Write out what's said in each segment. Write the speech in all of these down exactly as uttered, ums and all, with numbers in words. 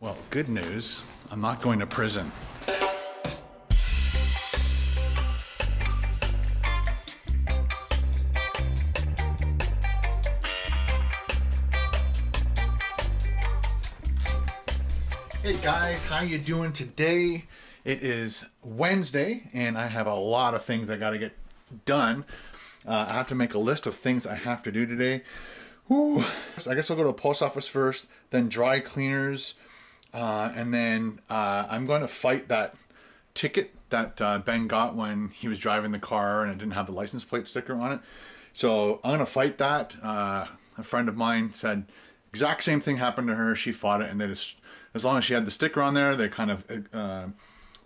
Well, good news, I'm not going to prison. Hey guys, how you doing today? It is Wednesday and I have a lot of things I got to get done. Uh, I have to make a list of things I have to do today. Whew. So I guess I'll go to the post office first, then dry cleaners. Uh, and then uh, I'm going to fight that ticket that uh, Ben got when he was driving the car and it didn't have the license plate sticker on it. So I'm going to fight that. Uh, a friend of mine said exact same thing happened to her. She fought it, and they just, as long as she had the sticker on there, they kind of uh,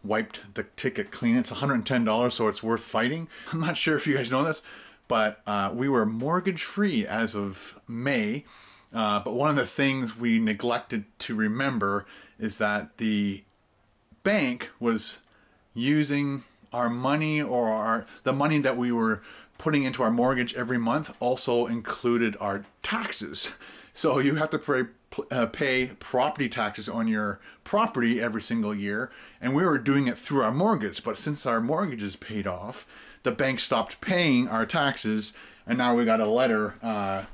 wiped the ticket clean. It's one hundred ten dollars, so it's worth fighting. I'm not sure if you guys know this, but uh, we were mortgage free as of May. Uh, but one of the things we neglected to remember is that the bank was using our money, or our, the money that we were putting into our mortgage every month also included our taxes. So you have to pay, uh, pay property taxes on your property every single year. And we were doing it through our mortgage. But since our mortgage is paid off, the bank stopped paying our taxes. And now we got a letter uh,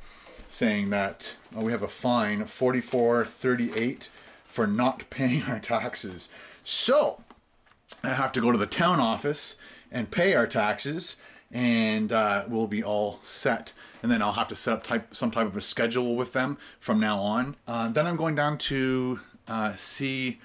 saying that oh, we have a fine of forty-four thirty-eight for not paying our taxes. So I have to go to the town office and pay our taxes, and uh, we'll be all set. And then I'll have to set up type, some type of a schedule with them from now on. Uh, then I'm going down to uh, see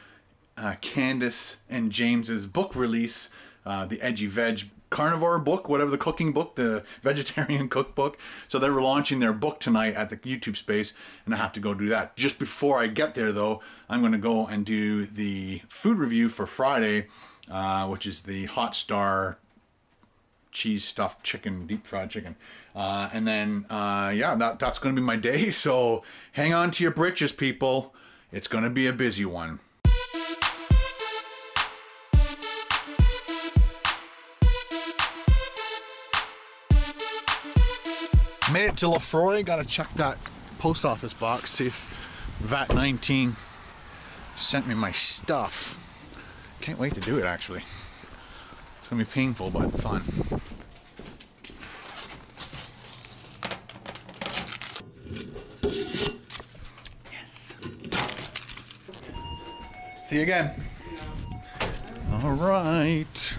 uh, Candace and James's book release, uh, the Edgy Veg carnivore book, whatever, the cooking book, the vegetarian cookbook. So they were launching their book tonight at the YouTube Space, and I have to go do that. Just before I get there though, I'm going to go and do the food review for Friday, uh, which is the Hot Star cheese stuffed chicken, deep fried chicken. Uh, and then, uh, yeah, that, that's going to be my day. So hang on to your britches, people. It's going to be a busy one. Made it to Lefroy. Gotta check that post office box, see if V A T nineteen sent me my stuff. Can't wait to do it, actually. It's gonna be painful, but fun. Yes. See you again. All right.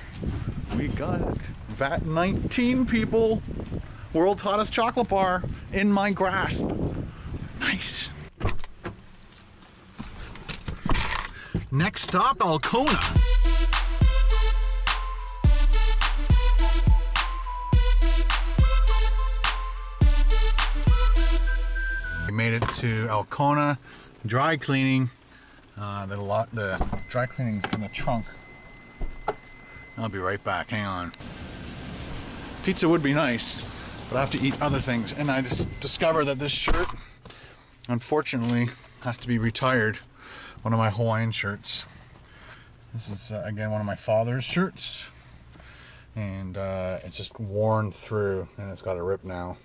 We got it. V A T nineteen, people. World's hottest chocolate bar in my grasp. Nice. Next stop, Alcona. We made it to Alcona. Dry cleaning. Uh, the, lot, the dry cleaning's in the trunk. I'll be right back. Hang on. Pizza would be nice, but I have to eat other things. And I just discovered that this shirt, unfortunately, has to be retired. One of my Hawaiian shirts. This is, uh, again, one of my father's shirts. And uh, it's just worn through, and it's got a rip now,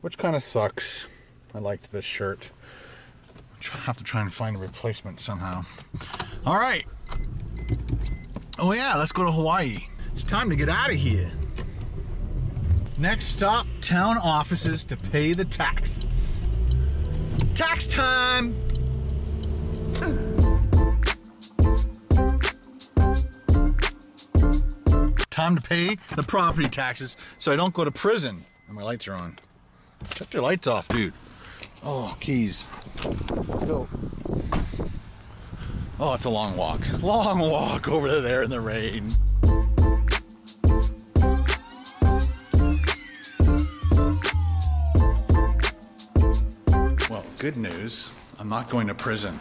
which kind of sucks. I liked this shirt. I have to try and find a replacement somehow. All right. Oh yeah, let's go to Hawaii. It's time to get out of here. Next stop, town offices to pay the taxes. Tax time! Time to pay the property taxes so I don't go to prison. And my lights are on. Shut your lights off, dude. Oh, keys. Let's go. Oh, it's a long walk. Long walk over there in the rain. Good news, I'm not going to prison.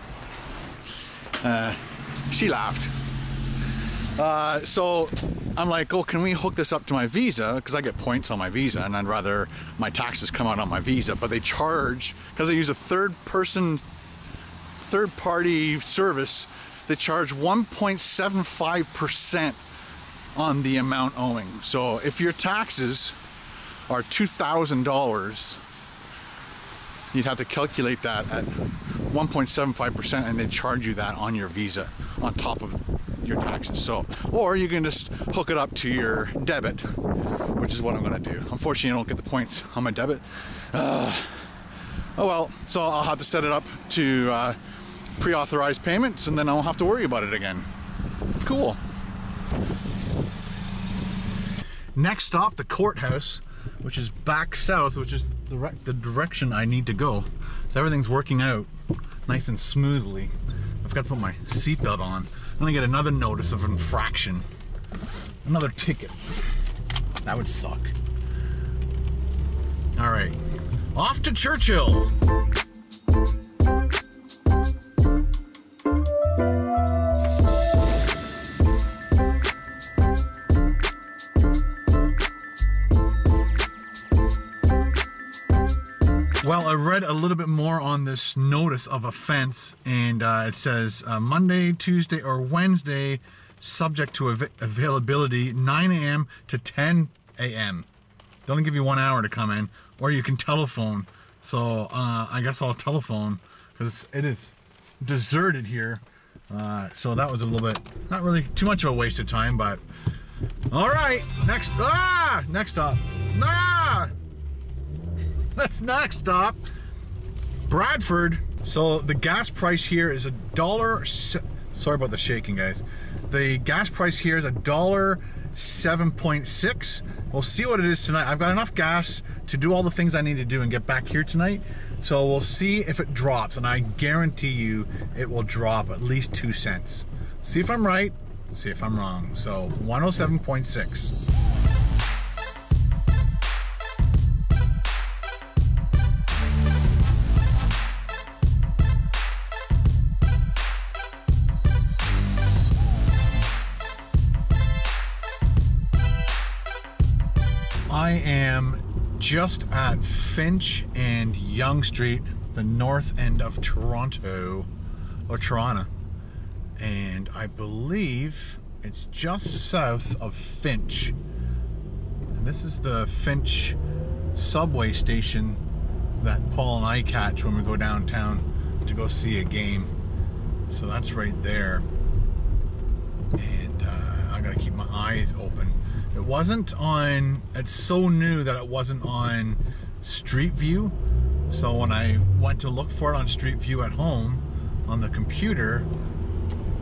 Uh, she laughed. Uh, so I'm like, oh, can we hook this up to my Visa? Because I get points on my Visa, and I'd rather my taxes come out on my Visa, but they charge, because I use a third person, third party service, they charge one point seven five percent on the amount owing. So if your taxes are two thousand dollars, you'd have to calculate that at one point seven five percent, and they charge you that on your Visa on top of your taxes. So, or you can just hook it up to your debit, which is what I'm gonna do. Unfortunately, I don't get the points on my debit. Uh, oh well, so I'll have to set it up to uh, pre-authorized payments, and then I won't have to worry about it again. Cool. Next stop, the courthouse, which is back south, which is the, the direction I need to go. So everything's working out nice and smoothly. I've got to put my seatbelt on. I'm gonna get another notice of infraction. Another ticket. That would suck. All right, off to Churchill. Well, I read a little bit more on this notice of offense, and uh, it says uh, Monday, Tuesday, or Wednesday, subject to av availability, nine A M to ten A M They only give you one hour to come in, or you can telephone. So uh, I guess I'll telephone because it is deserted here. Uh, so that was a little bit, not really too much of a waste of time, but all right. Next, ah, next up, ah. That's next stop, Bradford. So the gas price here is a dollar. Sorry about the shaking, guys. The gas price here is a dollar seven point six. We'll see what it is tonight. I've got enough gas to do all the things I need to do and get back here tonight. So we'll see if it drops, and I guarantee you it will drop at least two cents. See if I'm right. See if I'm wrong. So one hundred seven point six. I am just at Finch and Yonge Street, the north end of Toronto, or Toronto, and I believe it's just south of Finch. And this is the Finch subway station that Paul and I catch when we go downtown to go see a game. So that's right there, and uh, I gotta keep my eyes open. It wasn't on, it's so new that it wasn't on Street View. So when I went to look for it on Street View at home, on the computer,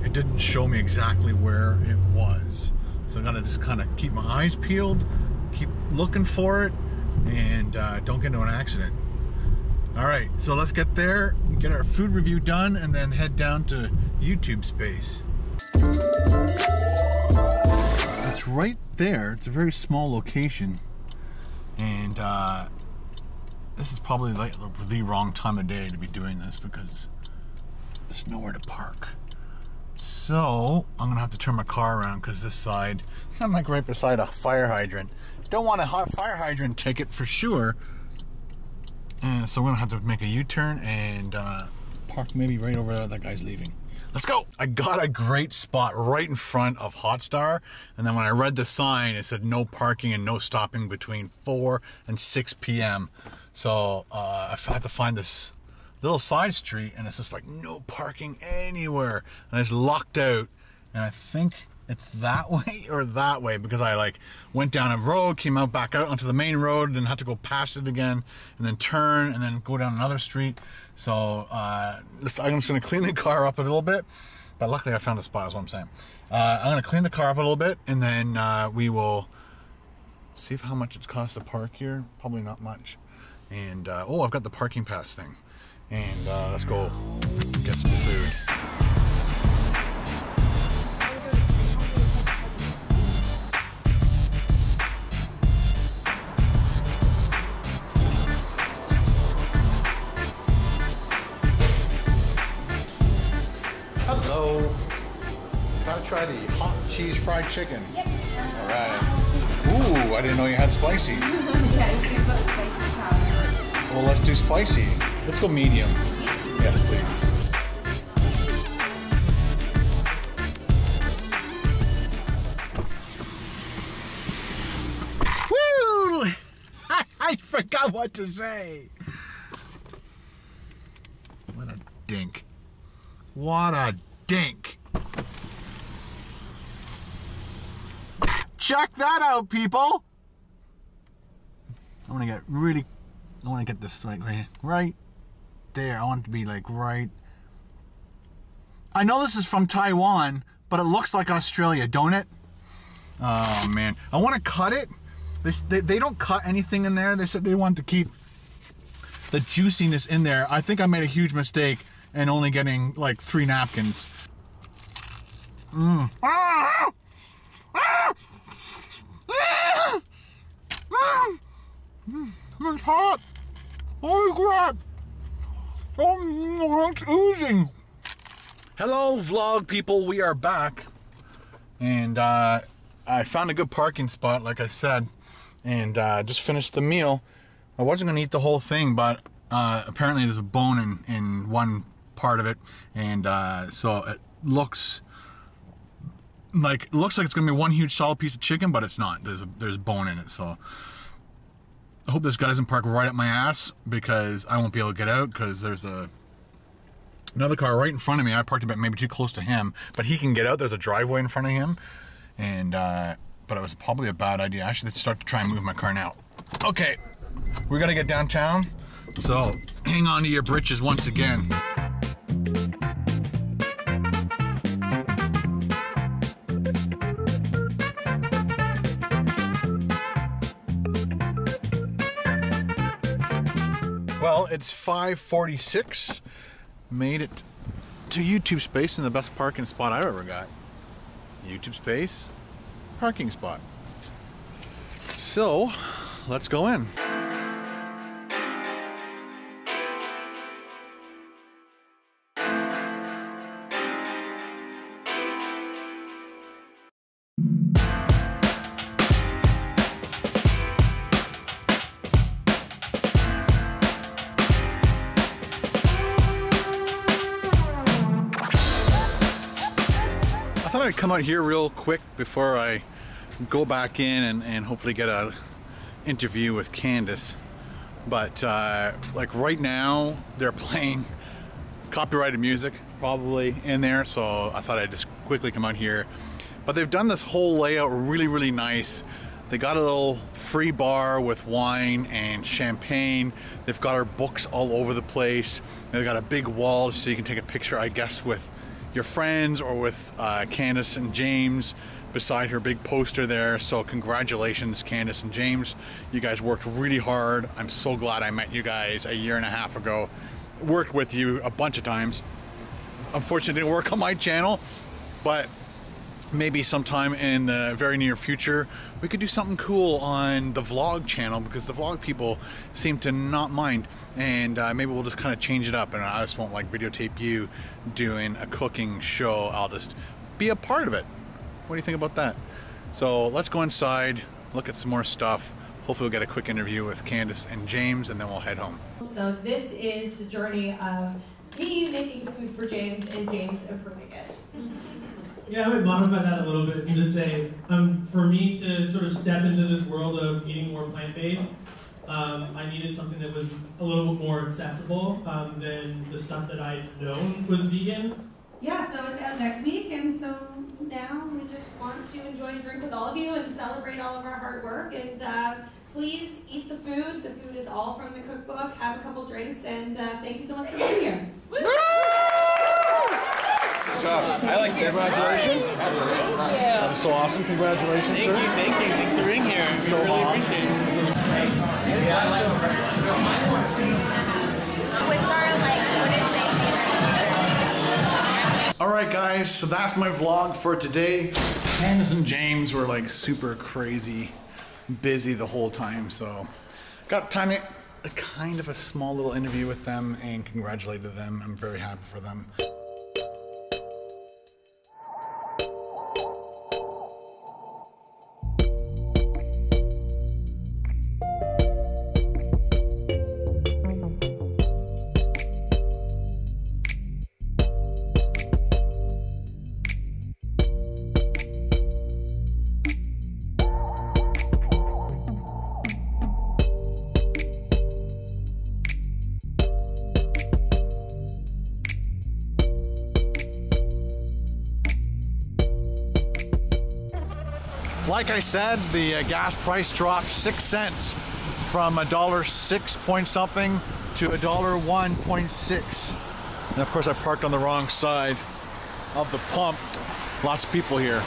it didn't show me exactly where it was. So I gotta just kind of keep my eyes peeled, keep looking for it, and uh, don't get into an accident. All right, so let's get there, get our food review done, and then head down to YouTube Space. It's right there. It's a very small location, and uh, this is probably like the wrong time of day to be doing this because there's nowhere to park. So I'm gonna have to turn my car around because this side, I'm like right beside a fire hydrant. Don't want a hot fire hydrant ticket for sure. And so I'm gonna have to make a U-turn and uh, park maybe right over there. That guy's leaving. Let's go. I got a great spot right in front of Hot Star. And then when I read the sign, it said no parking and no stopping between four and six P M So uh, I had to find this little side street, and it's just like no parking anywhere. And it's locked out. And I think it's that way or that way because I like went down a road, came out back out onto the main road, and had to go past it again, and then turn, and then go down another street. So uh, I'm just gonna clean the car up a little bit, but luckily I found a spot, is what I'm saying. Uh, I'm gonna clean the car up a little bit, and then uh, we will see if how much it costs to park here. Probably not much. And uh, oh, I've got the parking pass thing, and uh, let's go get some food. Try the hot cheese fried chicken. Yep. All right. Ooh, I didn't know you had spicy. Yeah, you can put spicy. Well, let's do spicy. Let's go medium. Yes, please. Woo! I, I forgot what to say. What a dink. What a dink. Check that out, people. I want to get really, I want to get this like right, right there. I want it to be like right. I know this is from Taiwan, but it looks like Australia, don't it? Oh man, I want to cut it. They, they, they don't cut anything in there. They said they want to keep the juiciness in there. I think I made a huge mistake and only getting like three napkins. Mm. Ah! Ah! Ah! Ah! It's hot. Holy crap. Oh, it's oozing. Hello, vlog people. We are back. And uh, I found a good parking spot, like I said. And uh, just finished the meal. I wasn't going to eat the whole thing, but uh, apparently there's a bone in, in one part of it. And uh, so it looks like it looks like it's going to be one huge solid piece of chicken, but it's not. There's a, there's bone in it, so... I hope this guy doesn't park right up my ass, because I won't be able to get out because there's a another car right in front of me. I parked a bit maybe too close to him, but he can get out. There's a driveway in front of him, and uh, but it was probably a bad idea. I should start to try and move my car now. Okay, we're gonna get downtown, so hang on to your britches once again. Well, it's five forty-six. Made it to YouTube Space in the best parking spot I've ever got. YouTube Space, parking spot. So, let's go in. I thought I'd come out here real quick before I go back in and, and hopefully get an interview with Candace. But uh, like right now, they're playing copyrighted music probably in there, so I thought I'd just quickly come out here. But they've done this whole layout really, really nice. They got a little free bar with wine and champagne. They've got our books all over the place. They've got a big wall so you can take a picture, I guess, with your friends or with uh, Candace and James beside her big poster there. So congratulations, Candace and James. You guys worked really hard. I'm so glad I met you guys a year and a half ago. Worked with you a bunch of times. Unfortunately, it didn't work on my channel, but maybe sometime in the very near future, we could do something cool on the vlog channel, because the vlog people seem to not mind. And uh, maybe we'll just kind of change it up, and I just won't like videotape you doing a cooking show. I'll just be a part of it. What do you think about that? So let's go inside, look at some more stuff. Hopefully we'll get a quick interview with Candace and James, and then we'll head home. So this is the journey of me making food for James and James approving it. Yeah, I would modify that a little bit and just say, um, for me to sort of step into this world of eating more plant-based, um, I needed something that was a little bit more accessible um, than the stuff that I'd known was vegan. Yeah, so it's out next week, and so now we just want to enjoy and drink with all of you and celebrate all of our hard work, and uh, please eat the food. The food is all from the cookbook. Have a couple drinks, and uh, thank you so much for being here. Woo! Good job. I like this. Congratulations. That's amazing. That is so awesome. Congratulations, sir. Thank you, thank you. Thanks for being here. We really appreciate it. Alright guys, so that's my vlog for today. Candace and James were like super crazy busy the whole time, so got time to a kind of a small little interview with them and congratulated them. I'm very happy for them. Like I said, the uh, gas price dropped six cents from a dollar six point something to a dollar one point six. And of course I parked on the wrong side of the pump. Lots of people here.